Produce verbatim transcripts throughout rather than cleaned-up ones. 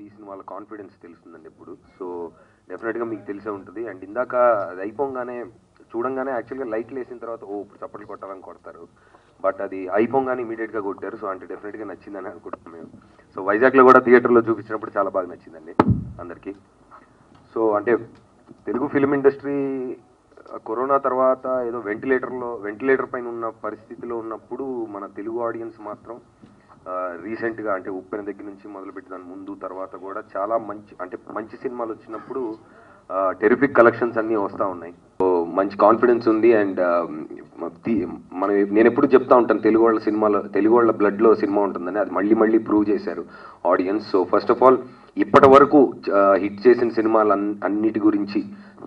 తీసిన వాళ్ళ కాన్ఫిడెన్స్ తెలుస్తుందండి ఇప్పుడు. సో డెఫినెట్గా మీకు తెలిసే ఉంటుంది. అండ్ ఇందాక అది అయిపోగానే చూడంగానే యాక్చువల్గా లైట్లు వేసిన తర్వాత ఓ ఇప్పుడు చప్పట్లు కొట్టాలని కొడతారు, బట్ అది అయిపోగానే ఇమీడియట్గా కొట్టారు. సో అంటే డెఫినెట్గా నచ్చిందని అనుకుంటున్నాం మేము. సో వైజాగ్లో కూడా థియేటర్లో చూపించినప్పుడు చాలా బాగా నచ్చిందండి అందరికీ. సో అంటే తెలుగు ఫిలిం ఇండస్ట్రీ కరోనా తర్వాత ఏదో వెంటిలేటర్లో వెంటిలేటర్ పైన ఉన్న పరిస్థితిలో ఉన్నప్పుడు మన తెలుగు ఆడియన్స్ మాత్రం రీసెంట్గా అంటే ఉప్పెన దగ్గర నుంచి మొదలుపెట్టి దాని ముందు తర్వాత కూడా చాలా మంచి అంటే మంచి సినిమాలు వచ్చినప్పుడు టెరిఫిక్ కలెక్షన్స్ అన్నీ వస్తూ ఉన్నాయి. సో మంచి కాన్ఫిడెన్స్ ఉంది. అండ్ మనం నేను ఎప్పుడు చెప్తా ఉంటాను తెలుగు వాళ్ళ సినిమాలో తెలుగు వాళ్ళ బ్లడ్లో సినిమా ఉంటుందని అది మళ్ళీ మళ్ళీ ప్రూవ్ చేశారు audience. So first of all ఇప్పటి వరకు హిట్ చేసిన సినిమాలు అన్ అన్నిటి గురించి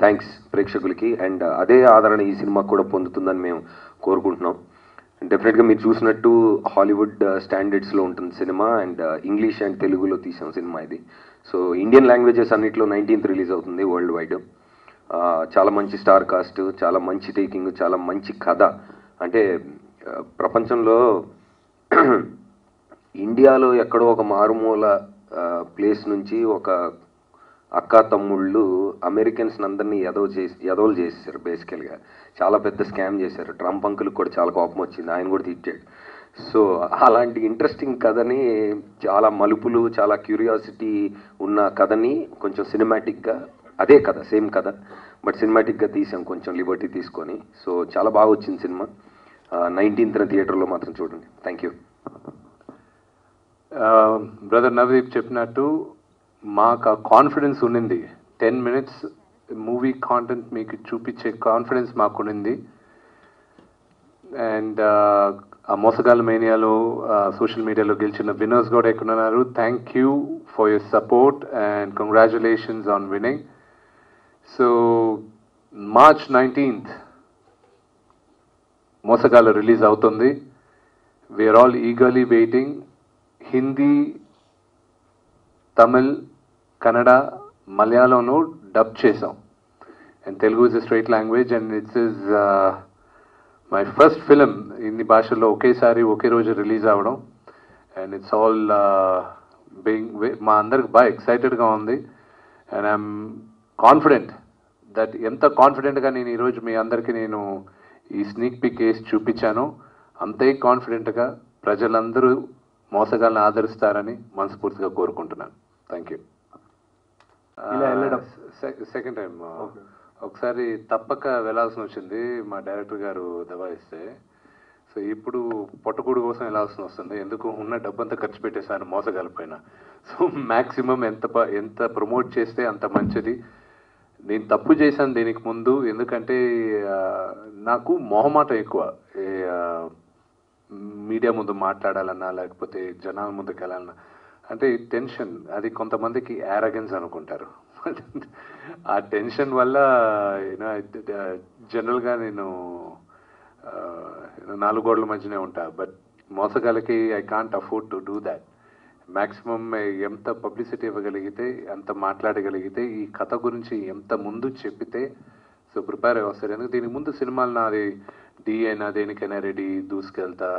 థ్యాంక్స్ ప్రేక్షకులకి. అండ్ అదే ఆదరణ ఈ సినిమాకు కూడా పొందుతుందని మేము కోరుకుంటున్నాం. డెఫినెట్గా మీరు చూసినట్టు హాలీవుడ్ స్టాండర్డ్స్లో ఉంటుంది సినిమా. అండ్ ఇంగ్లీష్ అండ్ తెలుగులో తీసిన సినిమా ఇది. సో ఇండియన్ లాంగ్వేజెస్ అన్నింటిలో నైన్టీన్త్ రిలీజ్ అవుతుంది వరల్డ్ వైడ్. చాలా మంచి స్టార్ కాస్ట్, చాలా మంచి టేకింగ్, చాలా మంచి కథ. అంటే ప్రపంచంలో ఇండియాలో ఎక్కడో ఒక మారుమూల ప్లేస్ నుంచి ఒక అక్కా తమ్ముళ్ళు అమెరికన్స్ని అందరినీ ఎదో చేసి ఎదోలు చేసేసారు బేసికల్గా. చాలా పెద్ద స్కామ్ చేశారు. ట్రంప్ అంకుల్కి కూడా చాలా కోపం వచ్చింది, ఆయన కూడా తిట్టాడు. సో అలాంటి ఇంట్రెస్టింగ్ కథని, చాలా మలుపులు, చాలా క్యూరియాసిటీ ఉన్న కథని కొంచెం సినిమాటిక్గా, అదే కథ సేమ్ కథ బట్ సినిమాటిక్గా తీసాం కొంచెం లిబర్టీ తీసుకొని. సో చాలా బాగా వచ్చింది సినిమా. నైన్టీన్త్న థియేటర్లో మాత్రం చూడండి. Thank you. బ్రదర్ నవదీప్ చెప్పినట్టు మాకు ఆ కాన్ఫిడెన్స్ ఉండింది. టెన్ మినిట్స్ మూవీ కాంటెంట్ మీకు చూపించే కాన్ఫిడెన్స్ మాకు ఉండింది. అండ్ ఆ మోసగాళ్ళ మేనియాలో సోషల్ మీడియాలో గెలిచిన విన్నర్స్ కూడా ఎక్కడ ఉన్నారు. Thank you for your support and congratulations on winning. So March nineteenth Mosagallu release అవుతుంది. We are all eagerly waiting. Hindi, Tamil, Kannada, మలయాళంలో డబ్ చేసాం. And Telugu is a straight language and it's is my first film ఇన్ని భాషల్లో ఒకేసారి ఒకే రోజు రిలీజ్ అవ్వడం. అండ్ ఇట్స్ ఆల్ బీయింగ్ మా అందరికి బాగా ఎక్సైటెడ్గా ఉంది. అండ్ ఐఎమ్ కాన్ఫిడెంట్ దట్ ఎంత కాన్ఫిడెంట్గా నేను ఈరోజు మీ అందరికీ నేను ఈ స్నీక్ పిక్ వేసి చూపించాను, అంతే కాన్ఫిడెంట్గా ప్రజలందరూ మోసగాళ్ళని ఆదరిస్తారని మనస్ఫూర్తిగా కోరుకుంటున్నాను. Thank you. సెకండ్ టైం ఒకసారి తప్పక వెళ్ళాల్సిన వచ్చింది మా డైరెక్టర్ గారు దబాయిస్తే. సో ఇప్పుడు పొట్టకూడు కోసం వెళ్ళాల్సిన వస్తుంది. ఎందుకు ఉన్న డబ్బంతా ఖర్చు పెట్టేశాను మోసగాళ్ళ పైన. సో మ్యాక్సిమం ఎంత ఎంత ప్రమోట్ చేస్తే అంత మంచిది. నేను తప్పు చేశాను దీనికి ముందు, ఎందుకంటే నాకు మొహమాటం ఎక్కువ. మీడియా ముందు మాట్లాడాలన్నా లేకపోతే జనాల ముందుకు వెళ్ళాలన్నా అంటే టెన్షన్. అది కొంతమందికి యారగెన్స్ అనుకుంటారు. ఆ టెన్షన్ వల్ల యూనో జనరల్గా నేను నాలుగు గోడల మధ్యనే ఉంటా. బట్ మోసగాళ్ళకి I can't afford to do that. Maximum ఎంత పబ్లిసిటీ ఇవ్వగలిగితే, ఎంత మాట్లాడగలిగితే, ఈ కథ గురించి ఎంత ముందు చెప్పితే సో ప్రిపేర్ అయ్యి వస్తారు. ఎందుకంటే దీని ముందు సినిమాలు నాది డీ అయినా దేనికైనా రెడీ దూసుకెళ్తా,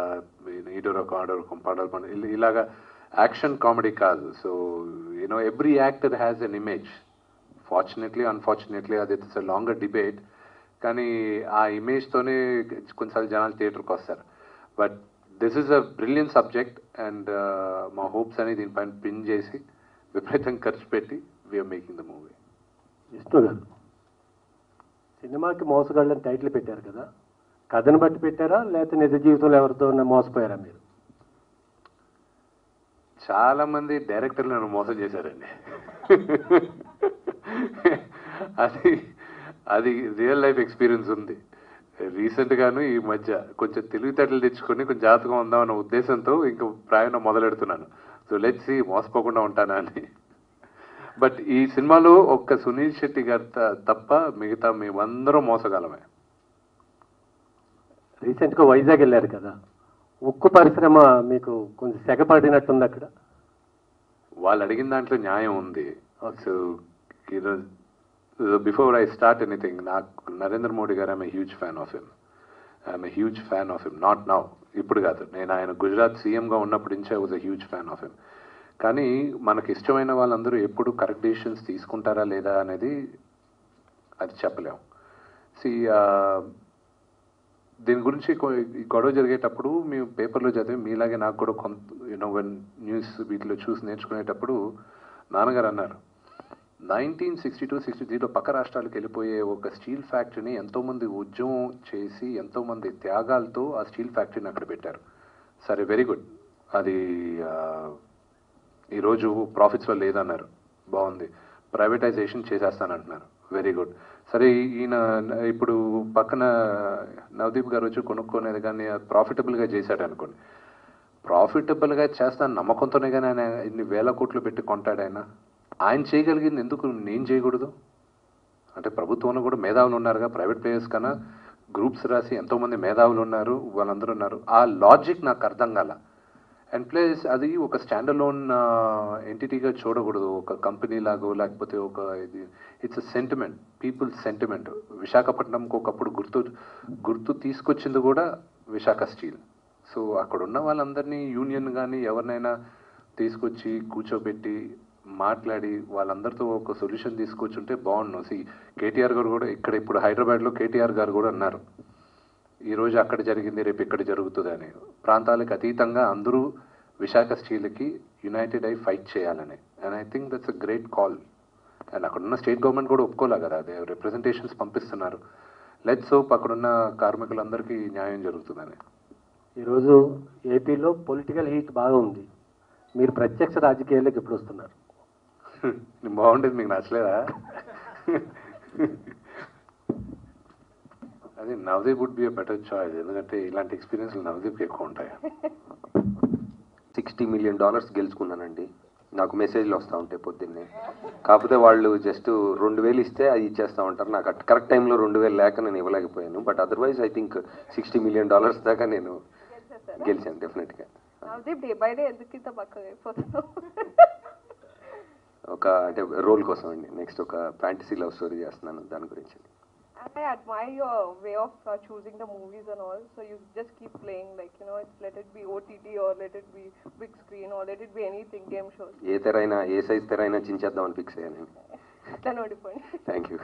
ఇటు రకం ఆడో రకం పాడో పండు ఇలాగా యాక్షన్ కామెడీ కాదు. So you know every actor has an image. Fortunately unfortunately అది ఇట్స్ అ లాంగర్ డిబేట్. కానీ ఆ ఇమేజ్తోనే కొన్నిసార్లు జనాలు థియేటర్కి వస్తారు. But this is a brilliant subject and మా హోప్స్ అని దీనిపైన పిన్ చేసి విపరీతంగా ఖర్చు పెట్టి వీఆర్ మేకింగ్ ద మూవీ. సినిమాకి మోసగాళ్ళని టైటిల్ పెట్టారు కదా, కథను బట్టి పెట్టారా లేకపోతే నిజ జీవితంలో ఎవరితో మోసపోయారా మీరు? చాలామంది డైరెక్టర్లు నన్ను మోసం చేశారండి. అది అది రియల్ లైఫ్ ఎక్స్పీరియన్స్ ఉంది. రీసెంట్గాను ఈ మధ్య కొంచెం తెలివితేటలు తెచ్చుకొని కొంచెం జాగ్రత్తగా ఉందామన్న ఉద్దేశంతో ఇంకా ప్రయాణం మొదలెడుతున్నాను. సో లెట్స్ సీ మోసపోకుండా ఉంటానా అని. బట్ ఈ సినిమాలో ఒక్క సునీల్ శెట్టి గారు తప్ప మిగతా మేమందరం మోసగాలమే. రీసెంట్గా వైజాగ్ వెళ్ళారు కదా, ఉక్కు పరిశ్రమ మీకు కొంచెం సెగపడినట్టుంది అక్కడ. వాళ్ళు అడిగిన దాంట్లో న్యాయం ఉంది. సో ఈరోజు బిఫోర్ ఐ స్టార్ట్ ఎనీథింగ్, నాకు నరేంద్ర మోడీ గారు I'm huge fan of him. I'm huge fan of him. Not now, ఇప్పుడు కాదు, నేను ఆయన గుజరాత్ సీఎంగా ఉన్నప్పుడు నుంచే I was huge fan of him. కానీ మనకి ఇష్టమైన వాళ్ళందరూ ఎప్పుడు కరెక్ట్ డిసిషన్స్ తీసుకుంటారా లేదా అనేది అది చెప్పలేం. సి దీని గురించి గొడవ జరిగేటప్పుడు మేము పేపర్లో చదివి మీలాగే నాకు కూడా కొంత యూనో వన్ న్యూస్ వీటిలో చూసి నేర్చుకునేటప్పుడు నాన్నగారు అన్నారు, నైన్టీన్ సిక్స్టీ టూ సిక్స్టీ త్రీలో పక్క రాష్ట్రాలకు వెళ్ళిపోయే ఒక స్టీల్ ఫ్యాక్టరీని ఎంతోమంది ఉద్యమం చేసి ఎంతోమంది త్యాగాలతో ఆ స్టీల్ ఫ్యాక్టరీని అక్కడ పెట్టారు. సరే, వెరీ గుడ్, అది ఈరోజు ప్రాఫిట్స్లో లేదన్నారు, బాగుంది. ప్రైవేటైజేషన్ చేసేస్తానంటున్నారు, వెరీ గుడ్. సరే, ఈయన ఇప్పుడు పక్కన నవదీప్ గారు వచ్చి కొనుక్కునేది కానీ ప్రాఫిటబుల్గా చేశాడు అనుకోండి. ప్రాఫిటబుల్గా చేస్తాను నమ్మకంతోనే కానీ ఆయన ఇన్ని వేల కోట్లు పెట్టి కొంటాడు. ఆయన ఆయన చేయగలిగింది ఎందుకు నేను చేయకూడదు? అంటే ప్రభుత్వంలో కూడా మేధావులు ఉన్నారుగా, ప్రైవేట్ ప్లేయర్స్ కన్నా గ్రూప్స్ రాసి ఎంతోమంది మేధావులు ఉన్నారు, వాళ్ళందరూ ఉన్నారు. ఆ లాజిక్ నాకు అర్థం కాల. అండ్ ప్లస్ అది ఒక స్టాండ్ అలోన్ ఎంటిటీగా చూడకూడదు, ఒక కంపెనీ లాగో లేకపోతే ఒక ఇది it's a sentiment, people sentiment. విశాఖపట్నంకి ఒకప్పుడు గుర్తు గుర్తు తీసుకొచ్చింది కూడా విశాఖ స్టీల్. సో అక్కడున్న వాళ్ళందరినీ యూనియన్ కానీ ఎవరినైనా తీసుకొచ్చి కూర్చోబెట్టి మాట్లాడి వాళ్ళందరితో ఒక సొల్యూషన్ తీసుకొచ్చుంటే బాగుండు. సి కేటీఆర్ గారు కూడా ఇక్కడ ఇప్పుడు హైదరాబాద్లో కేటీఆర్ గారు కూడా అన్నారు, ఈరోజు అక్కడ జరిగింది రేపు ఇక్కడ జరుగుతుందని. ప్రాంతాలకు అతీతంగా అందరూ విశాఖ స్టీల్కి యునైటెడ్ అయి ఫైట్ చేయాలని. And I think that's a great call. And అక్కడున్న స్టేట్ గవర్నమెంట్ కూడా ఒప్పుకోలే కదా, అదే రిప్రజెంటేషన్స్ పంపిస్తున్నారు. లెట్స్ హోప్ అక్కడున్న కార్మికులందరికీ న్యాయం జరుగుతుందని. ఈరోజు ఏపీలో పొలిటికల్ హీట్ బాగా ఉంది, మీరు ప్రత్యక్ష రాజకీయాలకు ఎప్పుడు వస్తున్నారు? బాగుండేది, మీకు నచ్చలేదా? అది Navdeep would be a better choice, ఎందుకంటే ఇలాంటి ఎక్స్పీరియన్స్లు నవదీప్కి ఎక్కువ ఉంటాయి. సిక్స్టీ మిలియన్ డాలర్స్ గెలుచుకున్నానండి, నాకు మెసేజ్లు వస్తూ ఉంటాయి పొద్దున్నే. కాకపోతే వాళ్ళు జస్ట్ రెండు వేలు ఇస్తే అది ఇచ్చేస్తూ ఉంటారు. నాకు అట్ కరెక్ట్ టైంలో రెండు వేలు లేక నేను ఇవ్వలేకపోయాను. But otherwise I think sixty million dollars దాకా నేను గెలిచాను డెఫినెట్గా. ఒక అంటే రోల్ కోసం అండి. నెక్స్ట్ ఒక ఫ్యాంటసీ లవ్ స్టోరీ చేస్తున్నాను, దాని గురించి. And I admire your way of uh, choosing the movies and all. So you just keep playing, like, you know, it's, let it be O T T or let it be big screen or let it be anything, game shows. ఏ తెరైనా ఏ size తెరైనా చించేద్దామని fix అయ్యాను. Thank you.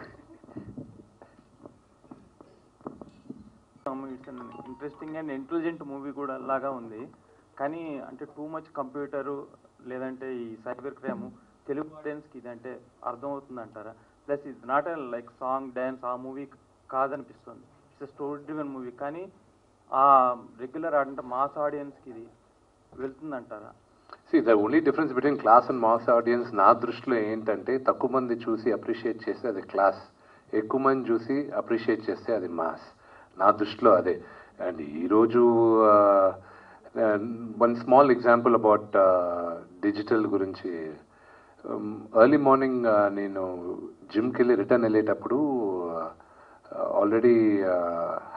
It's an interesting and intelligent movie కూడా లాగా ఉంది. కానీ అంటే టూ మచ్ కంప్యూటరు లేదంటే ఈ సైబర్ క్రైమ్ తెలుగు ఆడియన్స్కి ఇది అంటే అర్థం అవుతుంది అంటారా? Plus it's not like song dance ఆ మూవీ కాదనిపిస్తుంది, ఇట్స్ స్టోరీ డ్రివెన్ మూవీ. కానీ ఆ రెగ్యులర్ అంటే మాస్ ఆడియన్స్కి ఇది వెళ్తుందంటారా? See the only difference between class and mass audience నా దృష్టిలో ఏంటంటే, తక్కువ మంది చూసి అప్రిషియేట్ చేస్తే అది క్లాస్, ఎక్కువ మంది చూసి అప్రిషియేట్ చేస్తే అది మాస్, నా దృష్టిలో అదే. అండ్ ఈరోజు one small example about digital గురించి. ఎర్లీ మార్నింగ్ నేను జిమ్కి వెళ్ళి రిటర్న్ వెళ్ళేటప్పుడు ఆల్రెడీ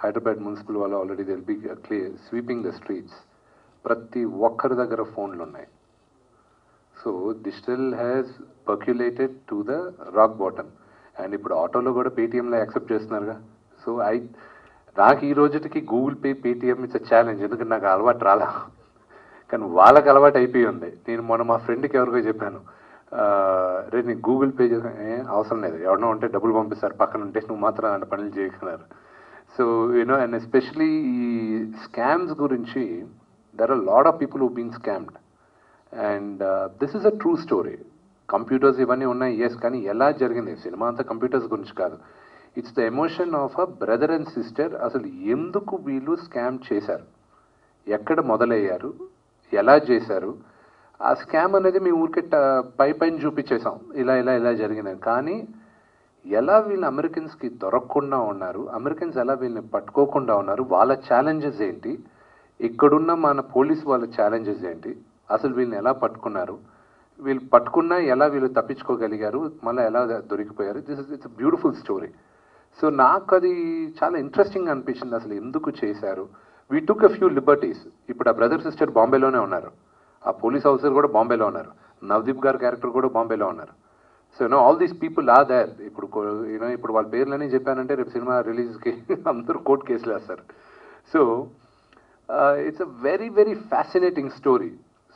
హైదరాబాద్ మున్సిపల్ వాళ్ళు ఆల్రెడీ దిల్ బి క్లియర్ స్వీపింగ్ ద స్ట్రీట్స్. ప్రతి ఒక్కరి దగ్గర ఫోన్లు ఉన్నాయి. So digital has percolated to the rock bottom. And ఇప్పుడు ఆటోలో కూడా పేటిఎంలో యాక్సెప్ట్ చేస్తున్నారుగా. సో ఐ నాకు ఈ రోజుకి Google Pay Paytm it's a challenge, ఎందుకంటే నాకు అలవాటు రాలా. కానీ వాళ్ళకి అలవాటు అయిపోయి ఉంది. నేను మొన్న మా ఫ్రెండ్కి ఎవరికో చెప్పాను, రేపు నీకు గూగుల్ పే చేసా, అవసరం లేదు, ఎవరినో ఉంటే డబ్బులు పంపిస్తారు, పక్కన ఉంటే నువ్వు మాత్రం అంటే పనులు చేయకున్నారు. సో యూనో అండ్ ఎస్పెషలీ ఈ స్కామ్స్ గురించి there are lot of people who been scammed. And this is a true story. Computers ఇవన్నీ ఉన్నాయి, ఎస్, కానీ ఎలా జరిగింది? సినిమా అంతా కంప్యూటర్స్ గురించి కాదు, it's the emotion of a brother and sister. అసలు ఎందుకు వీళ్ళు స్కామ్ చేశారు, ఎక్కడ మొదలయ్యారు, ఎలా చేశారు? ఆ స్కామ్ అనేది మేము ఊరికే పై పైన చూపించేసాం, ఇలా ఇలా ఇలా జరిగిందని. కానీ ఎలా వీళ్ళు అమెరికన్స్కి దొరకకుండా ఉన్నారు, అమెరికన్స్ ఎలా వీళ్ళని పట్టుకోకుండా ఉన్నారు, వాళ్ళ ఛాలెంజెస్ ఏంటి, ఇక్కడున్న మన పోలీస్ వాళ్ళ ఛాలెంజెస్ ఏంటి, అసలు వీళ్ళని ఎలా పట్టుకున్నారు, వీళ్ళు పట్టుకున్నా ఎలా వీళ్ళు తప్పించుకోగలిగారు, మళ్ళీ ఎలా దొరికిపోయారు. This is it's beautiful story. So నాకు అది చాలా ఇంట్రెస్టింగ్ అనిపించింది, అసలు ఎందుకు చేశారు. We took a few liberties. ఇప్పుడు ఆ బ్రదర్ సిస్టర్ బాంబేలోనే ఉన్నారు, ఆ పోలీస్ ఆఫీసర్ కూడా బాంబేలో ఉన్నారు, నవదీప్ గారి క్యారెక్టర్ కూడా బాంబేలో ఉన్నారు. So you know all these people are there. ఇప్పుడు యూనో ఇప్పుడు వాళ్ళ పేర్లని చెప్పానంటే రేపు సినిమా రిలీజ్కి అందరూ కోర్టు కేసులు వేస్తారు. So it's a very very fascinating story.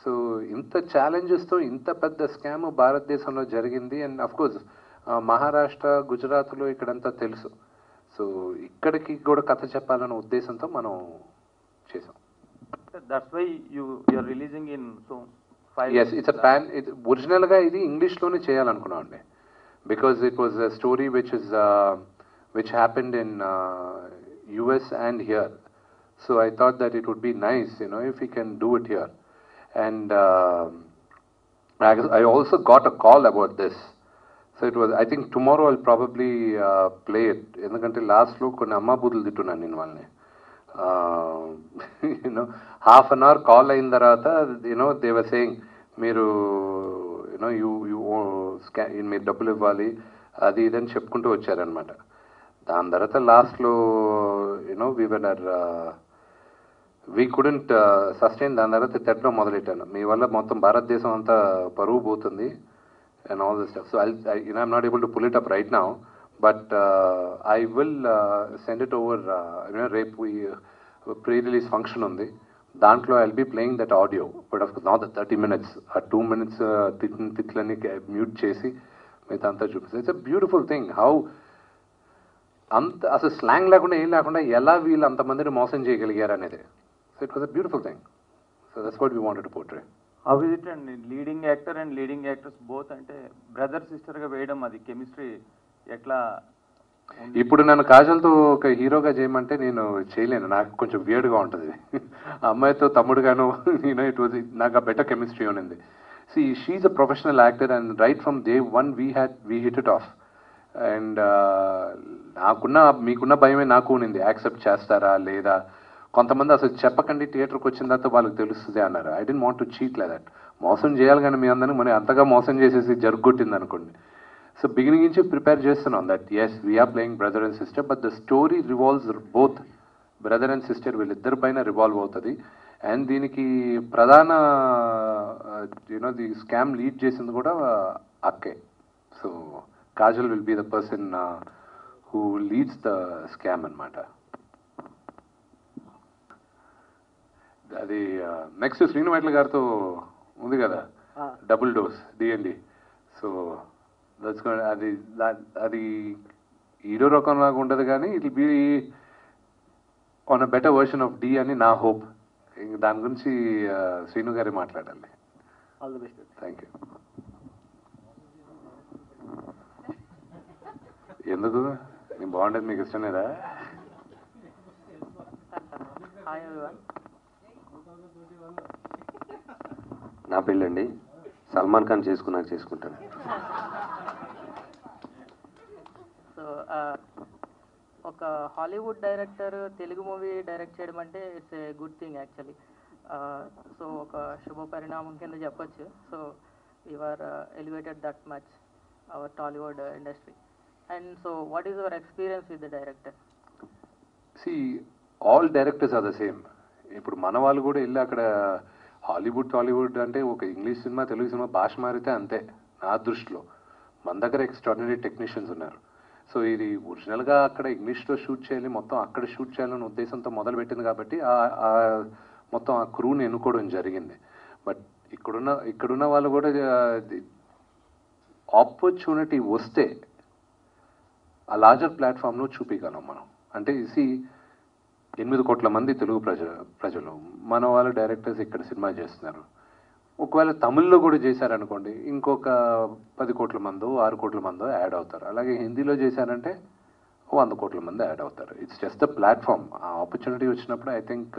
So ఇంత ఛాలెంజెస్తో ఇంత పెద్ద స్కామ్ భారతదేశంలో జరిగింది. అండ్ అఫ్కోర్స్ మహారాష్ట్ర గుజరాత్లో ఇక్కడంతా తెలుసు. సో ఇక్కడికి కూడా కథ చెప్పాలనే ఉద్దేశంతో మనం చేసాం. That's why you you are releasing in so yes it's a pan it original ga idi english lone cheyal anukunnamandi because it was a story which is uh, which happened in uh, us and here, so I thought that it would be nice, you know, if we can do it here. And uh, I, I also got a call about this, so it was, I think tomorrow I'll probably uh, play it endukante last lo konni amma budulu tittunanu nenu valane. Uh, you know, half an hour call in the rata, you know, they were saying meeru, you know, you you owe in me double ivvali adi idani cheppuntu vacharu anamata. Dan tarata last lo, you know, we were uh, we couldn't uh, sustain. Dan tarata tetlo modalettanu mee valla mottham bharatdesam anta paruvu potundi and all this stuff. So I'll, I, you know, I'm not able to pull it up right now. But uh, I will uh, send it over. Uh, you know, rape we uh, pre-release function on the. Dantlo I'll be playing that audio, but of course not the thirty minutes. Uh, two minutes. Titlan titlani mute chesi. Meetanta chupse. It's a beautiful thing. How? Ant as a slang laguna, e laguna, yella wheel anta mandiru motion cheyagaliyara anedi. So it was a beautiful thing. So that's what we wanted to portray. How is it? And leading actor and leading actress both ante brother sister ga veyadam adi chemistry. ఎట్లా ఇప్పుడు నన్ను కాజల్తో ఒక హీరోగా చేయమంటే నేను చేయలేను, నాకు కొంచెం వియర్డ్గా ఉంటుంది. అమ్మాయితో తమ్ముడుగాను నేను ఇట్ వాజ్ నాకు ఆ బెటర్ కెమిస్ట్రీ ఉంది. See she's a professional actor and right from day one we had we hit it off. And నాకున్న మీకున్న భయమే నాకు ఉన్నింది, యాక్సెప్ట్ చేస్తారా లేదా. కొంతమంది అసలు చెప్పకండి థియేటర్కి వచ్చిన తర్వాత వాళ్ళకి తెలుస్తుంది అన్నారు. I don't want to cheat like that. మోసం చేయాలి కానీ మీ అందరినీ మనం అంతగా మోసం చేసేసి జరుగుగొట్టింది అనుకోండి. So beginning inch prepare jason on that, yes we are playing brother and sister, but the story revolves both brother and sister villidaru paina revolve avutadi. And deeniki pradhana uh, you know the scam lead chesindi kuda uh, okay, so Kajal will be the person uh, who leads the scam anamata. Adi uh, next Sreenuvaitla gartho undi kada double dose D and D, so that's going to adi adi hero rakam laga untadu gaani it will be on a better version of D ani na hope. Dan gurinchi Sreenu gari maatladali. All the best. Thank you. Enduku ni bonded meeku istam leda. Hi everyone, na pellandi Salman Khan చేసుకున్నాక చేసుకుంటాను. So ఒక Hollywood director Telugu movie direct చేయడం అంటే it's a good thing actually. So ఒక శుభ పరిణామం కింద చెప్పచ్చు. So your elevated that much our Tollywood industry. And so what is your experience with the director? See all directors are the same. ఇప్పుడు మన వాళ్ళు కూడా వెళ్ళి అక్కడ హాలీవుడ్ టాలీవుడ్ అంటే ఒక ఇంగ్లీష్ సినిమా తెలుగు సినిమా భాష మారితే అంతే. నా దృష్టిలో మన దగ్గర ఎక్స్ట్రాడినరీ టెక్నీషియన్స్ ఉన్నారు. సో ఇది ఒరిజినల్గా అక్కడ ఇంగ్లీష్లో షూట్ చేయాలి, మొత్తం అక్కడ షూట్ చేయాలనే ఉద్దేశంతో మొదలుపెట్టింది కాబట్టి మొత్తం ఆ క్రూని ఎన్నుకోవడం జరిగింది. బట్ ఇక్కడున్న ఇక్కడున్న వాళ్ళు కూడా ఆపర్చునిటీ వస్తే ఆ లార్జర్ ప్లాట్ఫామ్లో చూపించగలం మనం. అంటే ఇది ఎనిమిది కోట్ల మంది తెలుగు ప్రజలు ప్రజలు మన వాళ్ళ డైరెక్టర్స్ ఇక్కడ సినిమా చేస్తున్నారు. ఒకవేళ తమిళ్లో కూడా చేశారనుకోండి ఇంకొక పది కోట్ల మందో ఆరు కోట్ల మందో యాడ్ అవుతారు. అలాగే హిందీలో చేశారంటే వంద కోట్ల మంది యాడ్ అవుతారు. It's just a platform. ఆ ఆపర్చునిటీ వచ్చినప్పుడు I think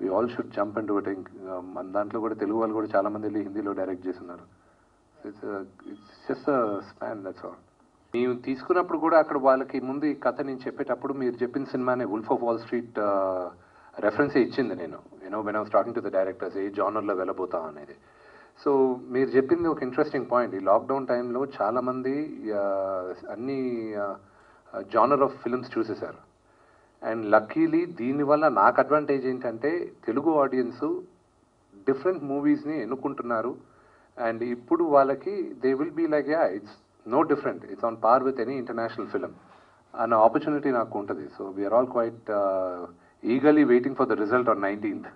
we all should jump and do it. మన దాంట్లో కూడా తెలుగు వాళ్ళు కూడా చాలామంది వెళ్ళి హిందీలో డైరెక్ట్ చేస్తున్నారు. It's it's just a span, that's all. మేము తీసుకున్నప్పుడు కూడా అక్కడ వాళ్ళకి ముందు ఈ కథ నేను చెప్పేటప్పుడు మీరు చెప్పిన సినిమానే వుల్ఫ్ ఆఫ్ వాల్ స్ట్రీట్ రెఫరెన్సే ఇచ్చింది నేను. You know when I was talking to the directors ఏ జానర్లో వెళ్ళబోతాం అనేది. సో మీరు చెప్పింది ఒక ఇంట్రెస్టింగ్ పాయింట్. ఈ లాక్డౌన్ టైంలో చాలామంది అన్ని జానర్ ఆఫ్ ఫిల్మ్స్ చూసేశారు. అండ్ లక్కీలీ దీనివల్ల నాకు అడ్వాంటేజ్ ఏంటంటే తెలుగు ఆడియన్స్ డిఫరెంట్ మూవీస్ని ఎన్నుకుంటున్నారు. అండ్ ఇప్పుడు వాళ్ళకి they will be like yeah it's no different, it's on par with any international film. An opportunity na kuntadi. So we are all quite uh, eagerly waiting for the result on nineteenth.